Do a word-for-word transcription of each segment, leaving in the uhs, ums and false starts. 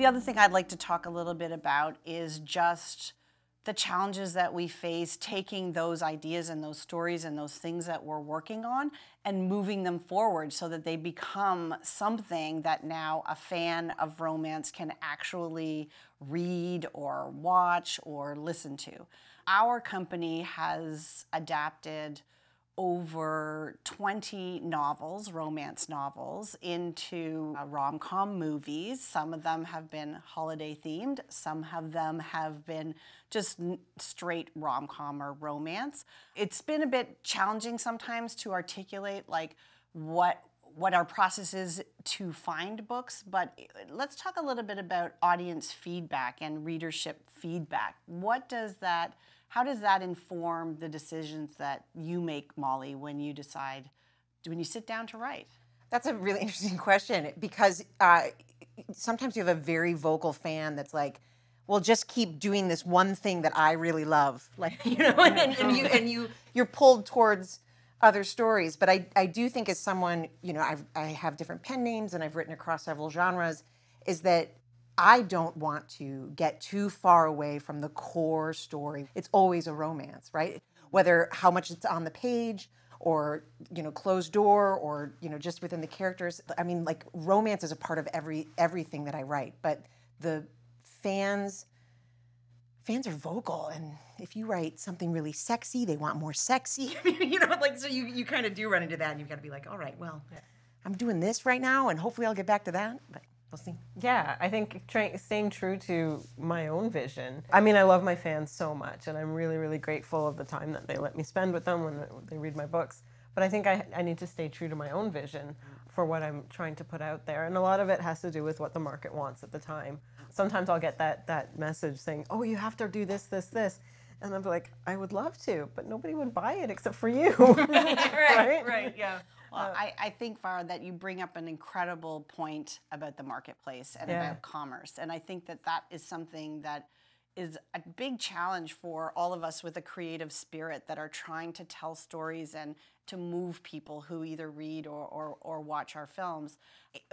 The other thing I'd like to talk a little bit about is just the challenges that we face taking those ideas and those stories and those things that we're working on and moving them forward so that they become something that now a fan of romance can actually read or watch or listen to. Our company has adapted over twenty novels, romance novels, into uh, rom-com movies. Some of them have been holiday themed, some of them have been just straight rom-com or romance. It's been a bit challenging sometimes to articulate like what what our process is to find books, but let's talk a little bit about audience feedback and readership feedback. What does that How does that inform the decisions that you make, Molly, when you decide, when you sit down to write? That's a really interesting question, because uh, sometimes you have a very vocal fan that's like, well, just keep doing this one thing that I really love. Like, you know, and, and, and, you, and you, you're pulled towards other stories. But I, I do think as someone, you know, I've, I have different pen names and I've written across several genres, is that I don't want to get too far away from the core story. It's always a romance, right? Whether how much it's on the page or, you know, closed door or, you know, just within the characters. I mean, like, romance is a part of every everything that I write, but the fans fans are vocal, and if you write something really sexy, they want more sexy. You know, like, so you you kind of do run into that, and you've got to be like, all right, well, yeah, I'm doing this right now and hopefully I'll get back to that. But we'll see. Yeah, I think trying, staying true to my own vision. I mean, I love my fans so much, and I'm really, really grateful of the time that they let me spend with them when they read my books. But I think I, I need to stay true to my own vision for what I'm trying to put out there. And a lot of it has to do with what the market wants at the time. Sometimes I'll get that, that message saying, oh, you have to do this, this, this. And I'm like, I would love to, but nobody would buy it except for you. Right, right, right, yeah. Well, I, I think, Farah, that you bring up an incredible point about the marketplace and yeah. about commerce. And I think that that is something that is a big challenge for all of us with a creative spirit that are trying to tell stories and to move people who either read or, or, or watch our films.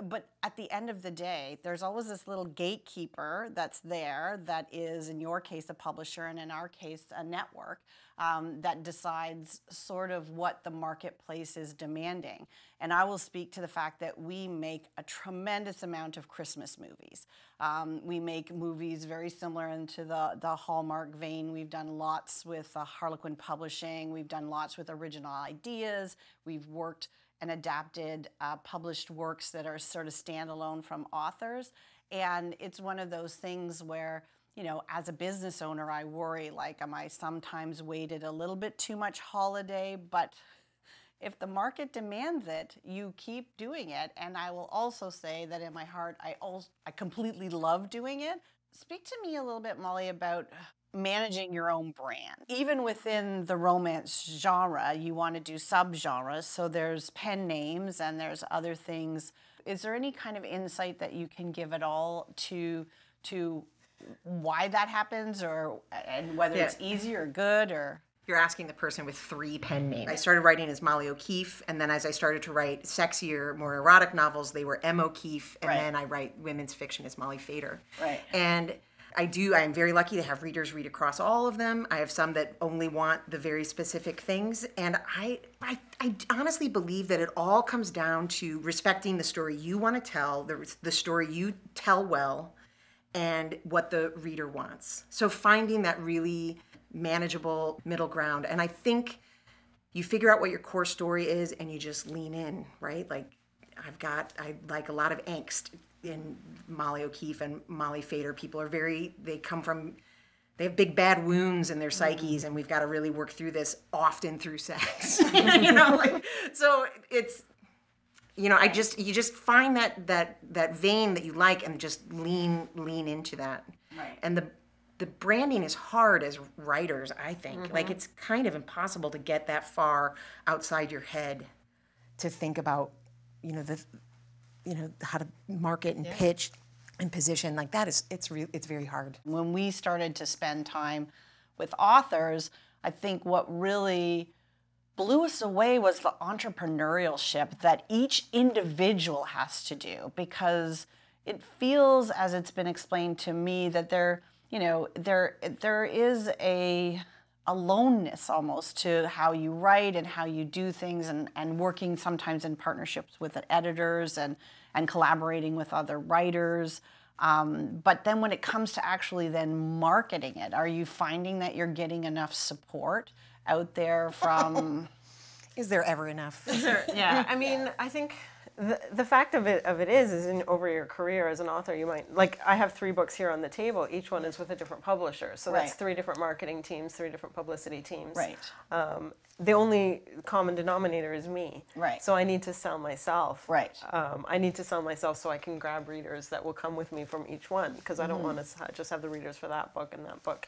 But at the end of the day, there's always this little gatekeeper that's there that is, in your case, a publisher, and in our case, a network, um, that decides sort of what the marketplace is demanding. And I will speak to the fact that we make a tremendous amount of Christmas movies. Um, we make movies very similar into the, the Hallmark vein. We've done lots with uh, Harlequin Publishing. We've done lots with original ideas. We've worked and adapted uh, published works that are sort of standalone from authors. And it's one of those things where, you know, as a business owner, I worry, like, am I sometimes weighted a little bit too much holiday? But if the market demands it, you keep doing it. And I will also say that in my heart, I, also, I completely love doing it. Speak to me a little bit, Molly, about managing your own brand. Even within the romance genre, you want to do subgenres, so there's pen names and there's other things. Is there any kind of insight that you can give at all to to why that happens, or and whether yeah. it's easy or good? Or you're asking the person with three pen names. I started writing as Molly O'Keefe, and then as I started to write sexier, more erotic novels, they were M. O'Keefe, and right. then I write women's fiction as Molly Fader. Right. And I do, I'm very lucky to have readers read across all of them. I have some that only want the very specific things. And I, I, I honestly believe that it all comes down to respecting the story you want to tell, the, the story you tell well, and what the reader wants. So finding that really manageable middle ground. And I think you figure out what your core story is and you just lean in, right? Like, I've got, I like a lot of angst. In Molly O'Keefe and Molly Fader, people are very, they come from, they have big bad wounds in their psyches, and we've got to really work through this often through sex. You know, like, so it's, you know, I just, you just find that, that, that vein that you like and just lean, lean into that. Right. And the, the branding is hard as writers, I think. Mm-hmm. Like, it's kind of impossible to get that far outside your head to think about, you know, the, you know, how to market and yeah. pitch and position. Like, that is, it's re it's very hard. When we started to spend time with authors, I think what really blew us away was the entrepreneurship that each individual has to do, because it feels, as it's been explained to me, that there, you know, there there is a aloneness almost to how you write and how you do things, and, and working sometimes in partnerships with editors and, and collaborating with other writers. Um, but then when it comes to actually then marketing it, are you finding that you're getting enough support out there from... Is there ever enough? Is there, yeah. I mean, yeah. I think the, the fact of it, of it is, is in, over your career as an author, you might, like I have three books here on the table, each one is with a different publisher. So right. that's three different marketing teams, three different publicity teams. Right. Um, the only common denominator is me. Right. So I need to sell myself. Right. Um, I need to sell myself so I can grab readers that will come with me from each one, because mm-hmm. I don't want to just have the readers for that book and that book.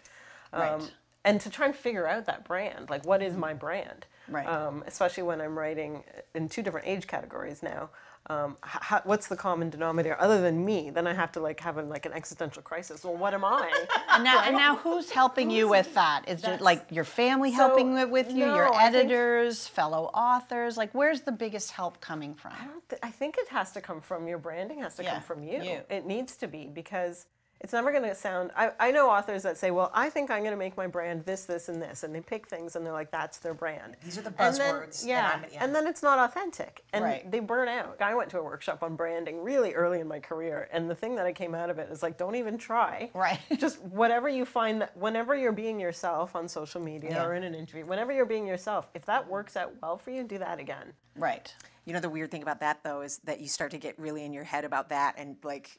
Um, right. And to try and figure out that brand, like what is my brand? Right. Um, especially when I'm writing in two different age categories now. Um, how, what's the common denominator other than me? Then I have to like have a, like an existential crisis. Well, what am I? and, now, and now who's helping you with that? Is it like your family so, helping with you, no, your editors, think, fellow authors? Like where's the biggest help coming from? I, don't th I think it has to come from your branding, has to yeah, come from you. you. It needs to be, because it's never going to sound, I, I know authors that say, well, I think I'm going to make my brand this, this, and this. And they pick things and they're like, that's their brand. These are the buzzwords. Yeah, and, yeah. and then it's not authentic. And right. they burn out. I went to a workshop on branding really early in my career. And the thing that I came out of it is like, don't even try. Right. Just whatever you find, that whenever you're being yourself on social media yeah. or in an interview, whenever you're being yourself, if that works out well for you, do that again. Right. You know, the weird thing about that, though, is that you start to get really in your head about that and like,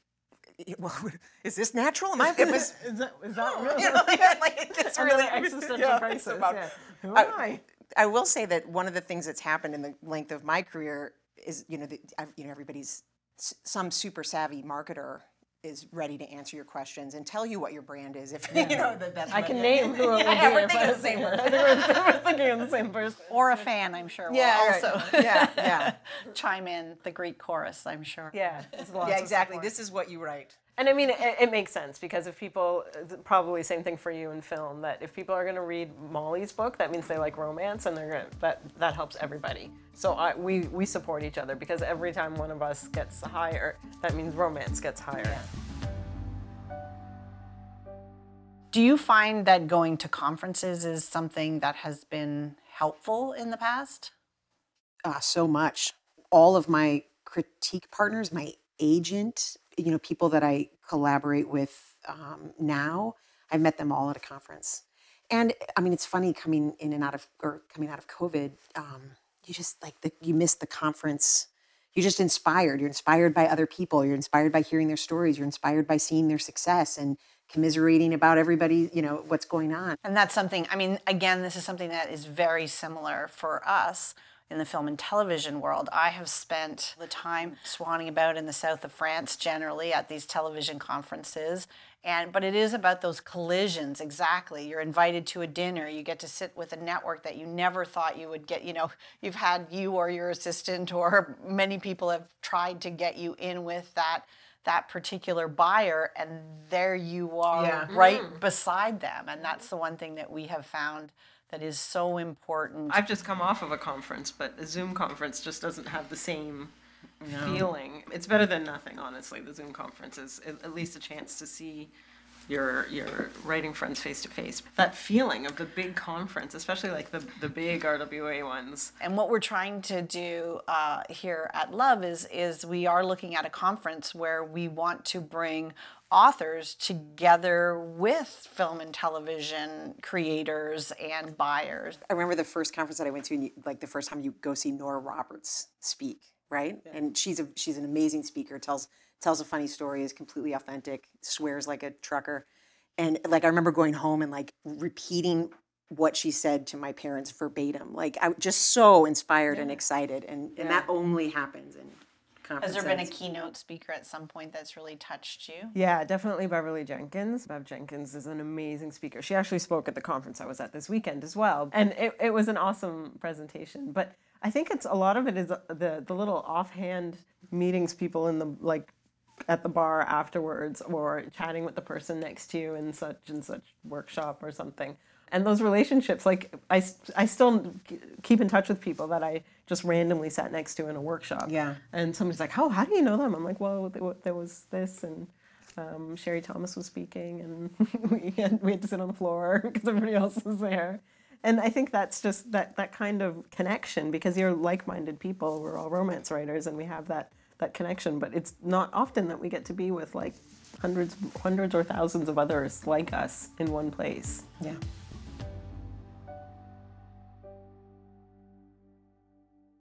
well, is this natural? Am I? It was, is that, is that real? You know, like, like it gets really existential yeah, crisis. About, yeah. Who am I, I? I will say that one of the things that's happened in the length of my career is, you know, the, I've, you know, everybody's some super savvy marketer is ready to answer your questions and tell you what your brand is. If yeah. you know that that's I what can name who it yeah, would be. We're thinking, the same person. We're thinking of the same person. Or a fan, I'm sure. Yeah, will also. Right. yeah, yeah. Chime in the Greek chorus, I'm sure. Yeah, lots yeah, exactly. Of this is what you write. And I mean, it, it makes sense, because if people, probably same thing for you in film, that if people are going to read Molly's book, that means they like romance, and they're going to, that, that helps everybody. So I, we, we support each other, because every time one of us gets higher, that means romance gets higher. Do you find that going to conferences is something that has been helpful in the past? Uh, so much. All of my critique partners, my agent, you know, people that I collaborate with um, now, I've met them all at a conference. And I mean, it's funny coming in and out of, or coming out of COVID, um, you just like, the, you miss the conference. You're just inspired. You're inspired by other people. You're inspired by hearing their stories. You're inspired by seeing their success and commiserating about everybody, you know, what's going on. And that's something, I mean, again, this is something that is very similar for us. In the film and television world, I have spent the time swanning about in the south of France, generally at these television conferences, and but it is about those collisions, exactly. You're invited to a dinner, you get to sit with a network that you never thought you would get, you know, you've had you or your assistant or many people have tried to get you in with that that particular buyer, and there you are yeah. right mm-hmm. beside them. And that's the one thing that we have found that is so important. I've just come off of a conference, but a Zoom conference just doesn't have the same no. feeling. It's better than nothing, honestly. The Zoom conference is at least a chance to see your your writing friends face to face. That feeling of the big conference, especially like the, the big R W A ones. And what we're trying to do uh, here at Love is, is we are looking at a conference where we want to bring authors together with film and television creators and buyers. I remember the first conference that I went to, and you, like the first time you go see Nora Roberts speak, right? Yeah. And she's a she's an amazing speaker, tells tells a funny story, is completely authentic, swears like a trucker. And like I remember going home and like repeating what she said to my parents verbatim. Like I was just so inspired yeah. and excited, and, yeah. and that only happens in Has there been a keynote speaker at some point that's really touched you? Yeah, definitely Beverly Jenkins. Bev Jenkins is an amazing speaker. She actually spoke at the conference I was at this weekend as well. And it, it was an awesome presentation. But I think it's a lot of it is the, the little offhand meetings people in the like at the bar afterwards, or chatting with the person next to you in such and such workshop or something. And those relationships, like I, I still keep in touch with people that I just randomly sat next to in a workshop. Yeah. And somebody's like, "Oh, how do you know them?" I'm like, "Well, there was this, and um, Sherry Thomas was speaking, and we had, we had to sit on the floor because everybody else was there." And I think that's just that that kind of connection, because you're like-minded people. We're all romance writers, and we have that that connection. But it's not often that we get to be with like hundreds, hundreds or thousands of others like us in one place. Yeah.